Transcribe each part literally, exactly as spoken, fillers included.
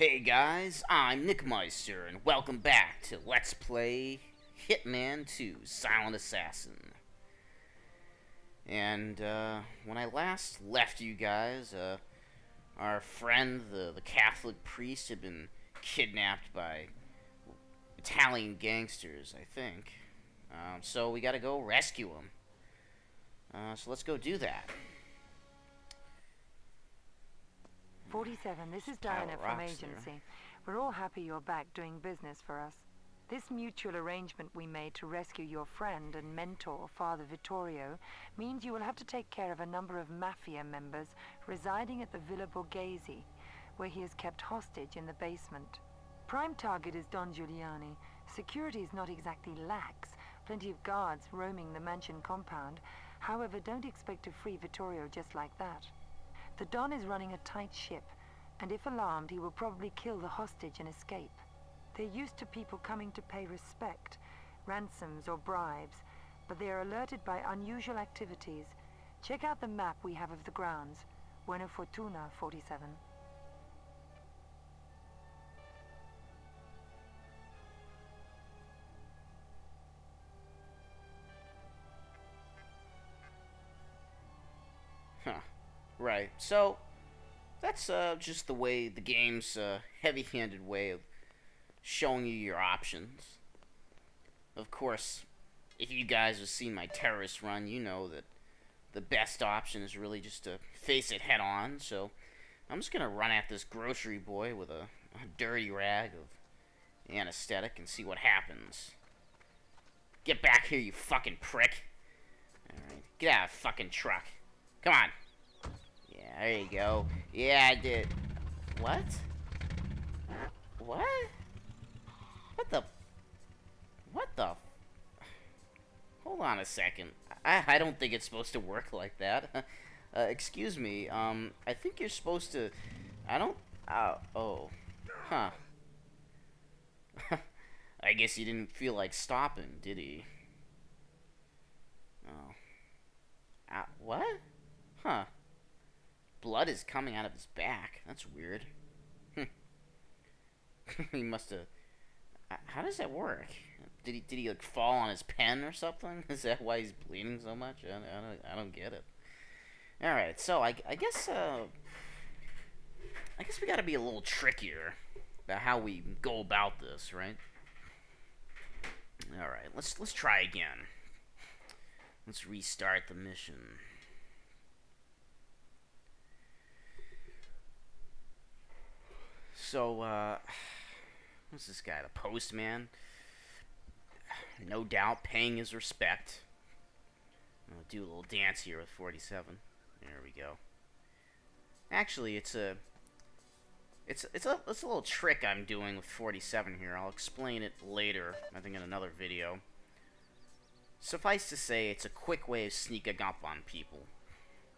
Hey guys, I'm Nick Meister, and welcome back to Let's Play Hitman two, Silent Assassin. And, uh, when I last left you guys, uh, our friend, the, the Catholic priest, had been kidnapped by Italian gangsters, I think. Um, so we gotta go rescue him. Uh, so let's go do that. forty-seven, this is Diana from Agency. We're all happy you're back doing business for us. This mutual arrangement we made to rescue your friend and mentor, Father Vittorio, means you will have to take care of a number of Mafia members residing at the Villa Borghese, where he is kept hostage in the basement. Prime target is Don Giuliani. Security is not exactly lax. Plenty of guards roaming the mansion compound. However, don't expect to free Vittorio just like that. The Don is running a tight ship, and if alarmed, he will probably kill the hostage and escape. They're used to people coming to pay respect, ransoms or bribes, but they are alerted by unusual activities. Check out the map we have of the grounds. Buena Fortuna, forty-seven. Huh. Right, so that's uh, just the way the game's uh, heavy-handed way of showing you your options. Of course, if you guys have seen my terrorist run, you know that the best option is really just to face it head-on. So I'm just gonna run at this grocery boy with a, a dirty rag of anesthetic and see what happens. Get back here, you fucking prick! All right, get out of the fucking truck! Come on! Yeah, there you go. Yeah, I did. What? What? What the? What the? Hold on a second. I, I don't think it's supposed to work like that. uh, excuse me. Um, I think you're supposed to. I don't. Uh, oh. Huh. I guess he didn't feel like stopping, did he? Oh. Uh, what? Huh. Blood is coming out of his back. That's weird. He must have. How does that work? Did he did he like fall on his pen or something? Is that why he's bleeding so much? I, I don't I don't get it. All right, so I I guess uh I guess we got to be a little trickier about how we go about this, right? All right, let's let's try again. Let's restart the mission. So, uh, who's this guy? The postman? No doubt paying his respect. I'm gonna do a little dance here with forty-seven. There we go. Actually, it's a, it's, it's a, it's a little trick I'm doing with forty-seven here. I'll explain it later, I think in another video. Suffice to say, it's a quick way of sneaking up on people.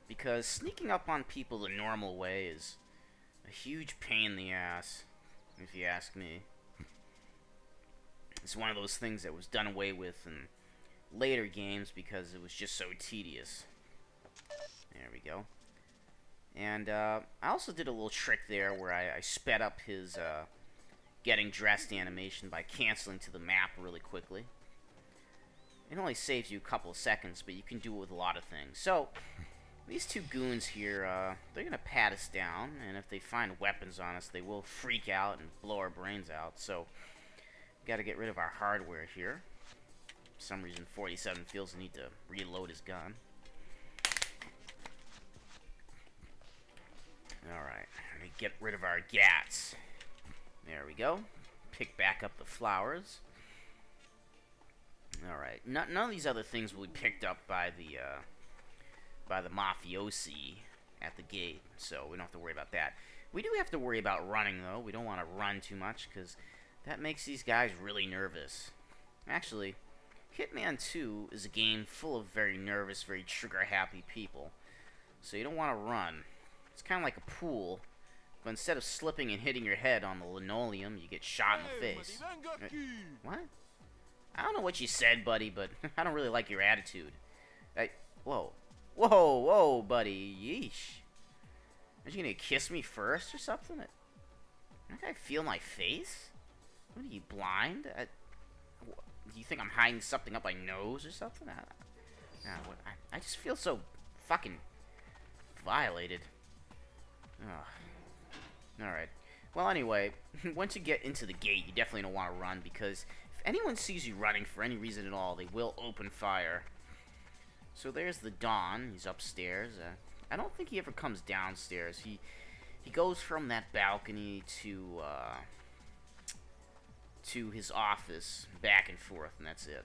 Because sneaking up on people the normal way is a huge pain in the ass, if you ask me. It's one of those things that was done away with in later games because it was just so tedious. There we go. And uh, I also did a little trick there where I, I sped up his uh, getting dressed animation by canceling to the map really quickly. It only saves you a couple of seconds, but you can do it with a lot of things. So these two goons here, uh, they're gonna pat us down, and if they find weapons on us, they will freak out and blow our brains out, so we gotta get rid of our hardware here. For some reason, forty-seven feels the need to reload his gun. Alright, let me get rid of our gats. There we go. Pick back up the flowers. Alright, none of these other things will be picked up by the, uh, by the mafiosi at the gate, so we don't have to worry about that. We do have to worry about running, though. We don't want to run too much, because that makes these guys really nervous. Actually, Hitman two is a game full of very nervous, very trigger-happy people, so you don't want to run. It's kind of like a pool, but instead of slipping and hitting your head on the linoleum, you get shot in the face. What? I don't know what you said, buddy, but I don't really like your attitude. I, whoa. Whoa, whoa, buddy, yeesh. Are you gonna kiss me first or something? Can I feel my face? What are you, blind? I, do you think I'm hiding something up my nose or something? I, I, I just feel so fucking violated. Ugh. Alright. Well, anyway, once you get into the gate, you definitely don't want to run, because if anyone sees you running for any reason at all, they will open fire. So there's the Don. He's upstairs. Uh, I don't think he ever comes downstairs. He he goes from that balcony to uh, to his office, back and forth, and that's it.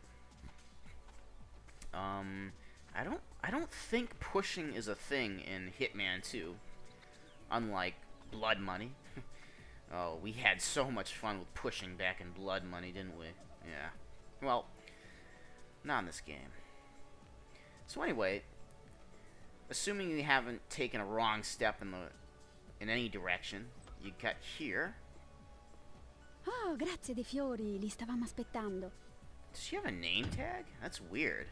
Um, I don't I don't think pushing is a thing in Hitman two, unlike Blood Money. Oh, we had so much fun with pushing back in Blood Money, didn't we? Yeah. Well, not in this game. So anyway, assuming you haven't taken a wrong step in the in any direction, you got here. Oh, grazie dei fiori, li stavamo aspettando. Does she have a name tag? That's weird.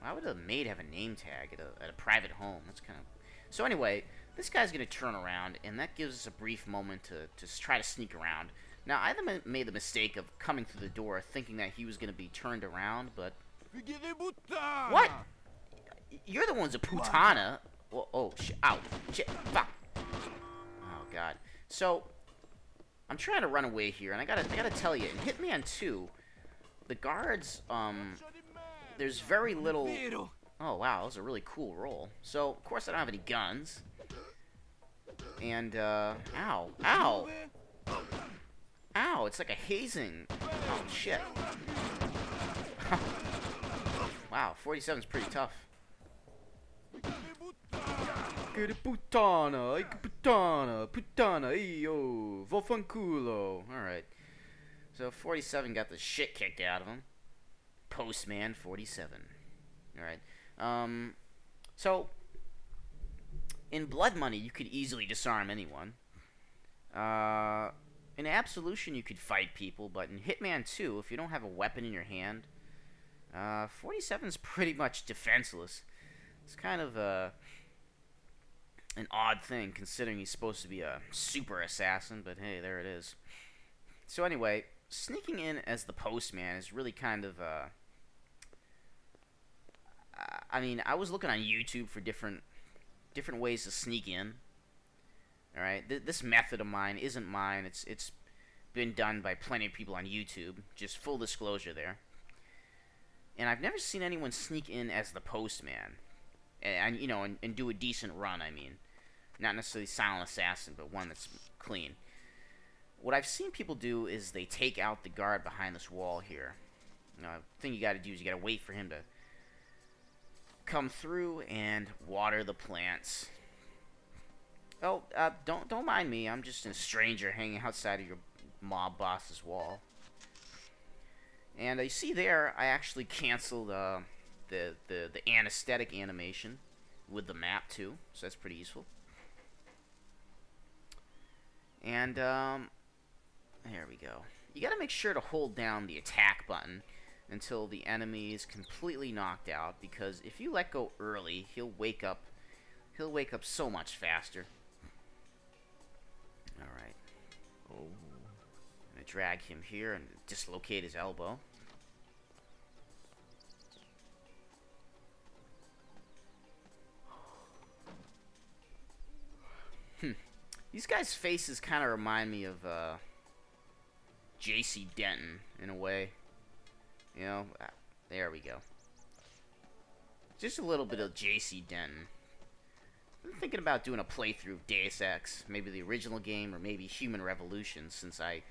Why would a maid have a name tag at a, at a private home? That's kind of... So anyway, this guy's going to turn around, and that gives us a brief moment to, to try to sneak around. Now, I made the mistake of coming through the door thinking that he was going to be turned around, but... What? You're the ones a putana. Whoa, oh, shit. Ow. Shit. Fuck. Oh, God. So, I'm trying to run away here, and I gotta, I gotta tell you, in Hitman two, the guards, um... there's very little... Oh, wow. That was a really cool roll. So, of course, I don't have any guns. And, uh... Ow. Ow. Ow. It's like a hazing. Oh, shit. Wow, forty-seven is pretty tough. Che puttana, puttana, puttana, io, vaffanculo. Alright. So forty-seven got the shit kicked out of him. Postman forty-seven. Alright. Um, so, in Blood Money, you could easily disarm anyone. Uh, in Absolution, you could fight people, but in Hitman two, if you don't have a weapon in your hand... Uh, forty-seven's pretty much defenseless. It's kind of uh, an odd thing, considering he's supposed to be a super assassin, but hey, there it is. So anyway, sneaking in as the postman is really kind of... Uh, I mean, I was looking on YouTube for different different ways to sneak in. Alright, Th this method of mine isn't mine. It's It's been done by plenty of people on YouTube. Just full disclosure there. And I've never seen anyone sneak in as the postman, and, and you know, and, and do a decent run. I mean, not necessarily Silent Assassin, but one that's clean. What I've seen people do is they take out the guard behind this wall here. You know, the thing you got to do is you got to wait for him to come through and water the plants. Oh, uh, don't don't mind me. I'm just a stranger hanging outside of your mob boss's wall. And you see there, I actually canceled uh, the, the the anesthetic animation with the map too, so that's pretty useful. And um, here we go. You got to make sure to hold down the attack button until the enemy is completely knocked out, because if you let go early, he'll wake up. He'll wake up so much faster. All right. Oh. Drag him here and dislocate his elbow. Hmm. These guys' faces kind of remind me of uh, J C Denton in a way. You know, ah, there we go. Just a little bit of J C Denton. I'm thinking about doing a playthrough of Deus Ex, maybe the original game or maybe Human Revolution, since I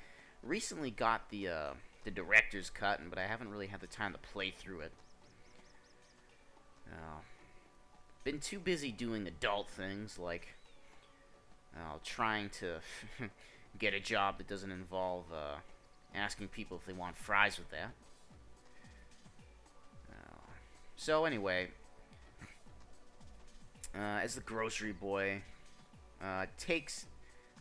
recently got the uh, the director's cut, but I haven't really had the time to play through it. Uh, been too busy doing adult things like uh, trying to get a job that doesn't involve uh, asking people if they want fries with that. Uh, so anyway, uh, as the grocery boy uh, takes...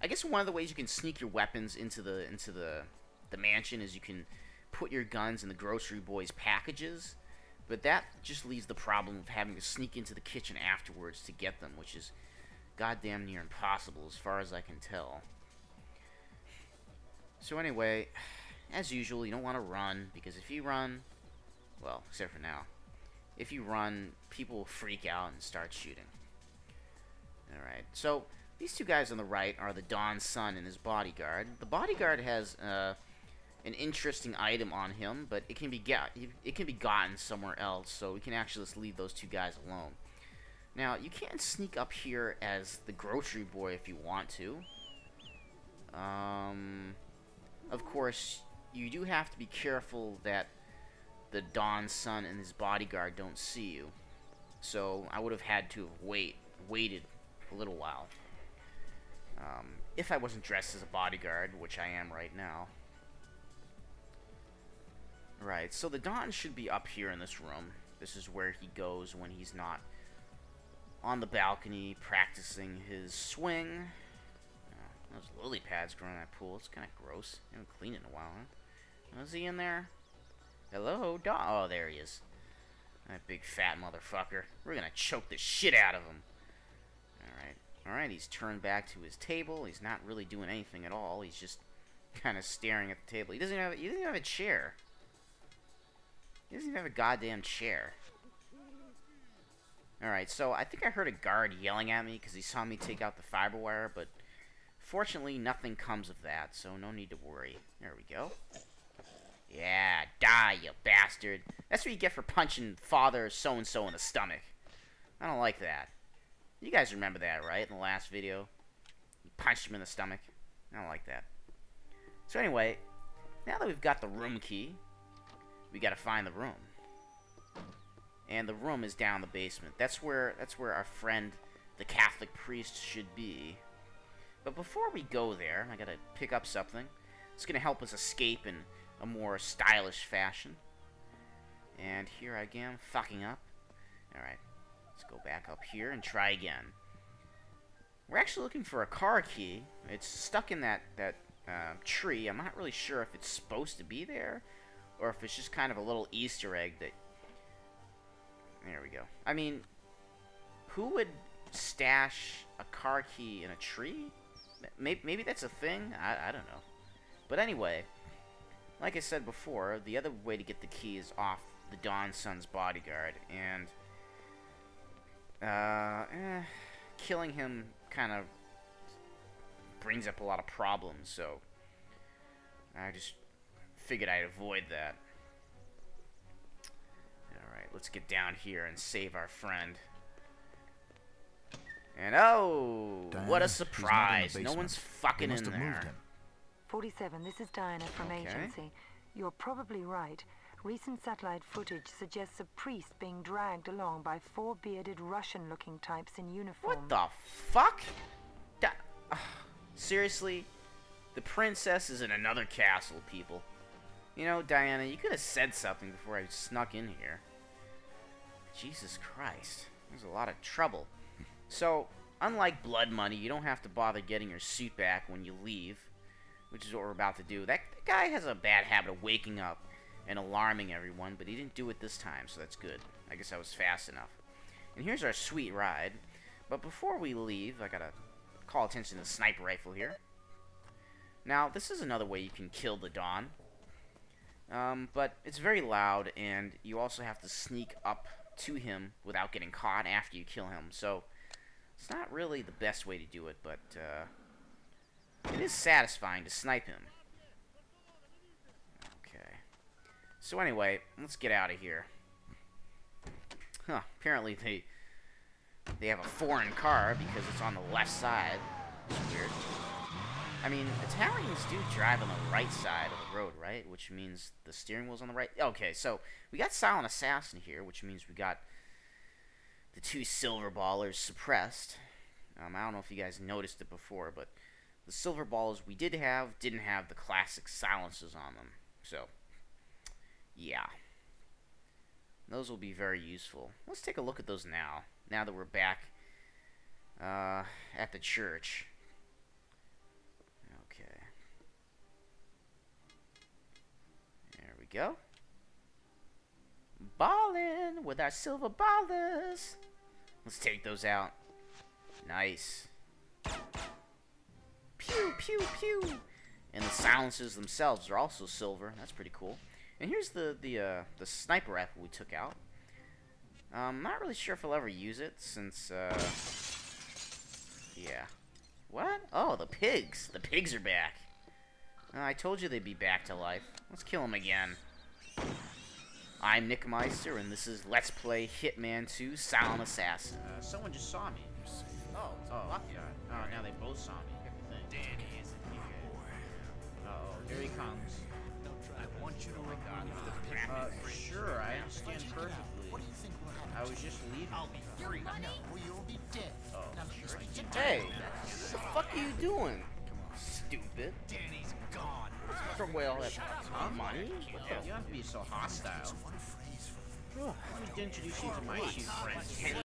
I guess one of the ways you can sneak your weapons into the into the the mansion is you can put your guns in the grocery boy's packages, but that just leaves the problem of having to sneak into the kitchen afterwards to get them, which is goddamn near impossible as far as I can tell. So anyway, as usual, you don't want to run, because if you run, well, except for now, if you run, people will freak out and start shooting. Alright, so these two guys on the right are the Don's son and his bodyguard. The bodyguard has uh, an interesting item on him, but it can be got it can be gotten somewhere else, so we can actually just leave those two guys alone. Now, you can sneak up here as the grocery boy if you want to. Um, of course, you do have to be careful that the Don's son and his bodyguard don't see you. So I would have had to have wait, waited a little while. Um, if I wasn't dressed as a bodyguard, which I am right now. Right, so the Don should be up here in this room. This is where he goes when he's not on the balcony practicing his swing. Oh, those lily pads growing in that pool. It's kind of gross. I haven't cleaned in a while, huh? Is he in there? Hello, Don? Oh, there he is. That big fat motherfucker. We're gonna choke the shit out of him. Alright. Alright, he's turned back to his table. He's not really doing anything at all. He's just kind of staring at the table. He doesn't have, he doesn't even have a chair. He doesn't even have a goddamn chair. Alright, so I think I heard a guard yelling at me because he saw me take out the fiber wire, but fortunately nothing comes of that, so no need to worry. There we go. Yeah, die, you bastard. That's what you get for punching Father so-and-so in the stomach. I don't like that. You guys remember that, right? In the last video? You punched him in the stomach. I don't like that. So anyway, now that we've got the room key, we gotta find the room. And the room is down the basement. That's where, that's where our friend, the Catholic priest, should be. But before we go there, I gotta pick up something. It's gonna help us escape and a more stylish fashion. And here I am, fucking up. Alright, let's go back up here and try again. We're actually looking for a car key. It's stuck in that, that uh, tree. I'm not really sure if it's supposed to be there, or if it's just kind of a little Easter egg that... There we go. I mean, who would stash a car key in a tree? Maybe, maybe that's a thing? I, I don't know. But anyway... Like I said before, the other way to get the key is off the Don's son's bodyguard, and uh, eh, killing him kind of brings up a lot of problems, so I just figured I'd avoid that. Alright, let's get down here and save our friend. And oh, Diana, what a surprise! No one's fucking in there. forty-seven, this is Diana from okay. Agency. You're probably right. Recent satellite footage suggests a priest being dragged along by four bearded Russian-looking types in uniform. What the fuck? Da Seriously? The princess is in another castle, people. You know, Diana, you could have said something before I snuck in here. Jesus Christ. There's a lot of trouble. So, unlike Blood Money, you don't have to bother getting your suit back when you leave, which is what we're about to do. That, that guy has a bad habit of waking up and alarming everyone, but he didn't do it this time, so that's good. I guess I was fast enough. And here's our sweet ride. But before we leave, I gotta call attention to the sniper rifle here. Now, this is another way you can kill the Don. Um, but it's very loud, and you also have to sneak up to him without getting caught after you kill him. So, it's not really the best way to do it, but... Uh, It is satisfying to snipe him. Okay. So anyway, let's get out of here. Huh, apparently they they have a foreign car because it's on the left side. It's weird. I mean, Italians do drive on the right side of the road, right? Which means the steering wheel's on the right. Okay, so we got Silent Assassin here, which means we got the two Silver Ballers suppressed. Um, I don't know if you guys noticed it before, but the Silver Ballers we did have didn't have the classic silences on them. So, yeah. Those will be very useful. Let's take a look at those now. Now that we're back uh, at the church. Okay. There we go. Ballin' with our Silver Ballers. Let's take those out. Nice. Pew, pew, pew. And the silences themselves are also silver. That's pretty cool. And here's the the uh, the sniper rifle we took out. I'm um, not really sure if I'll ever use it since, uh, yeah. What? Oh, the pigs. The pigs are back. Uh, I told you they'd be back to life. Let's kill them again. I'm Nick Meister, and this is Let's Play Hitman two Silent Assassin. Uh, someone just saw me. Oh, oh, lucky. Oh, right. Now they both saw me. Everything. Danny isn't here. Uh-oh, here he comes. I want you to oh God, uh, uh, sure, I understand perfectly. What do you think will happen? I was just leaving. I'll be free. No, well, you'll be dead. Oh, now, sure. Hey, what the fuck are you doing? Come on, stupid. Danny's gone. From where all that money? You have to be so hostile. I wanted to introduce you to my chief friend.